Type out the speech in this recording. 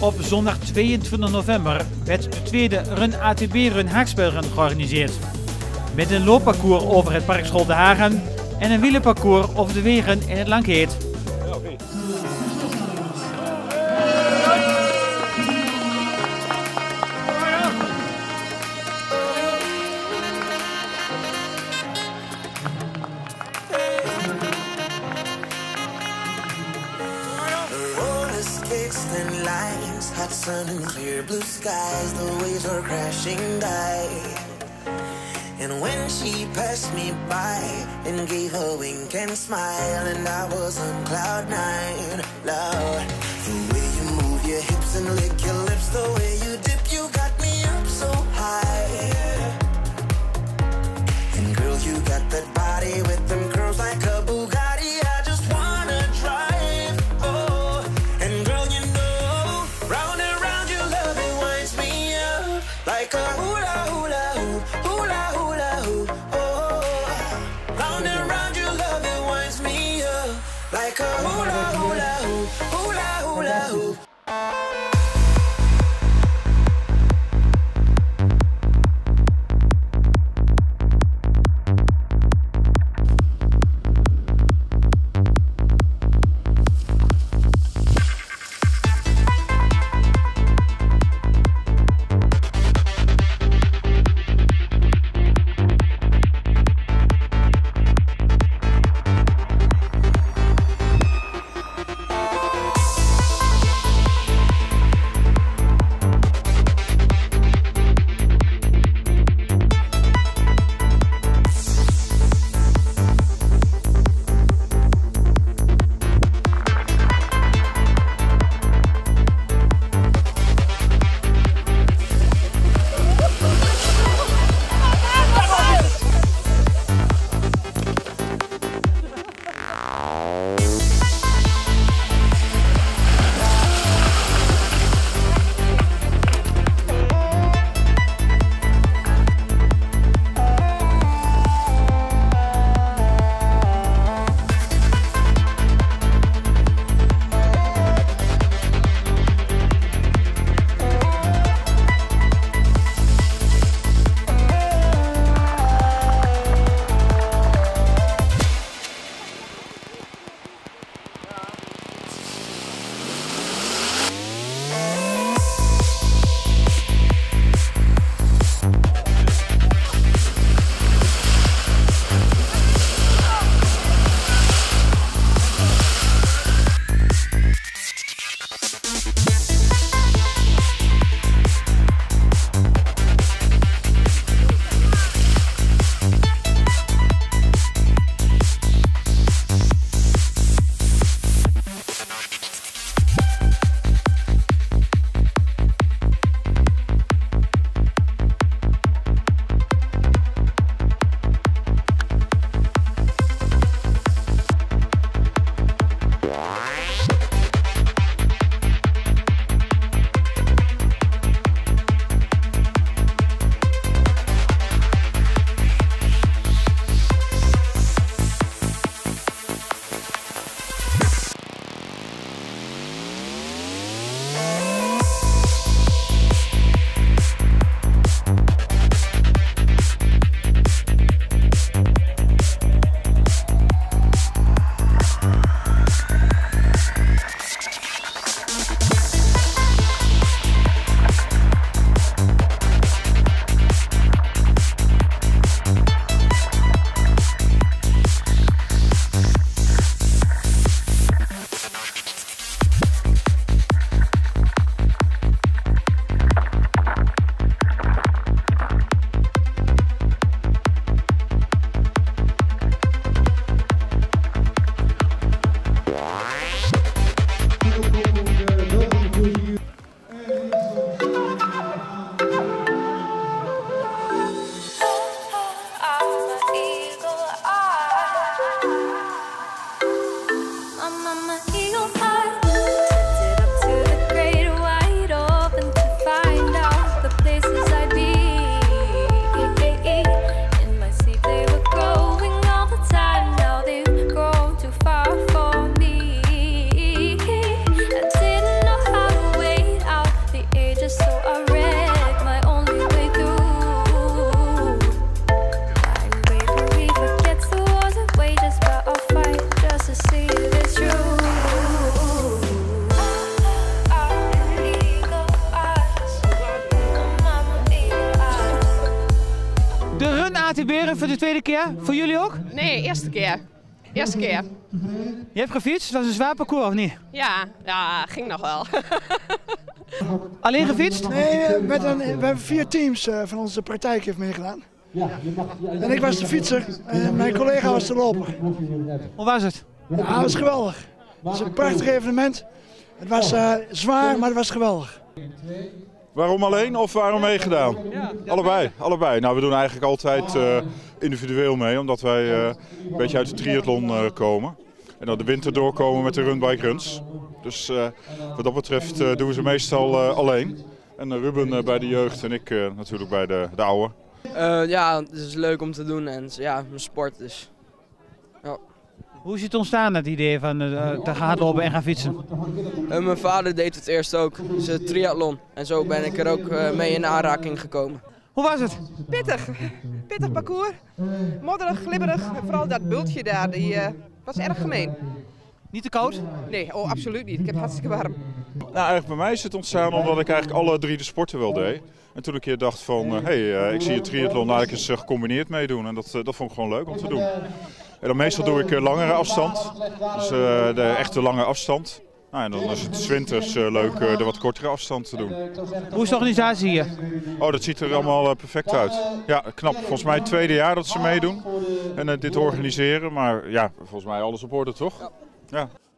Op zondag 22 november werd de tweede Run-ATB Run-Haaksbergen georganiseerd. Met een loopparcours over het Park Scholtenhagen en een wielenparcours over de wegen in het Langheed. Ja, okay. Thin lines, hot sun and clear blue skies, the waves were crashing by. And when she passed me by and gave a wink and smile, and I was on cloud nine, loud. The way you move your hips and lick your lips, the way you dip, you got me up so high. And girl, you got that body with them curls like a Bugatti. I just wanna drive. Like a hula hula hoo, hula hula hoo, oh. Round and round your love, it winds me up. Like a hula hula hoo, hula hula hoo. tweede keer? Voor jullie ook? Nee, eerste keer. Eerste keer. Je hebt gefietst? Het was een zwaar parcours, of niet? Ja, ja, ging nog wel. Alleen gefietst? Nee, we hebben 4 teams van onze praktijk heeft meegedaan. En ik was de fietser en mijn collega was de loper. Hoe was het? Ja, het was geweldig. Het was een prachtig evenement. Het was zwaar, maar het was geweldig. Waarom alleen of waarom meegedaan? Allebei, allebei. Nou, we doen eigenlijk altijd individueel mee, omdat wij een beetje uit de triathlon komen. En dan de winter doorkomen met de runbike runs. Dus wat dat betreft doen we ze meestal alleen. En Ruben bij de jeugd en ik natuurlijk bij de oude. Ja, het is leuk om te doen en ja, mijn sport is. Ja. Hoe is het ontstaan, dat idee van te gaan lopen en gaan fietsen? Mijn vader deed het eerst ook, dus triathlon. En zo ben ik er ook mee in aanraking gekomen. Hoe was het? Pittig. Pittig parcours. Modderig, glibberig. En vooral dat bultje daar, die was erg gemeen. Niet te koud? Nee, oh, absoluut niet. Ik heb het hartstikke warm. Nou, eigenlijk bij mij is het ontstaan omdat ik eigenlijk alle 3 de sporten wel deed. En toen ik hier dacht van, ik zie het triathlon, laat ik eens gecombineerd meedoen. En dat vond ik gewoon leuk om te doen. En dan meestal doe ik langere afstand, dus de echte lange afstand. Nou, en dan is het 's winters leuk de wat kortere afstand te doen. Hoe is de organisatie hier? Oh, dat ziet er allemaal perfect uit. Ja, knap. Volgens mij het tweede jaar dat ze meedoen en dit organiseren. Maar ja, volgens mij alles op orde, toch? Ja.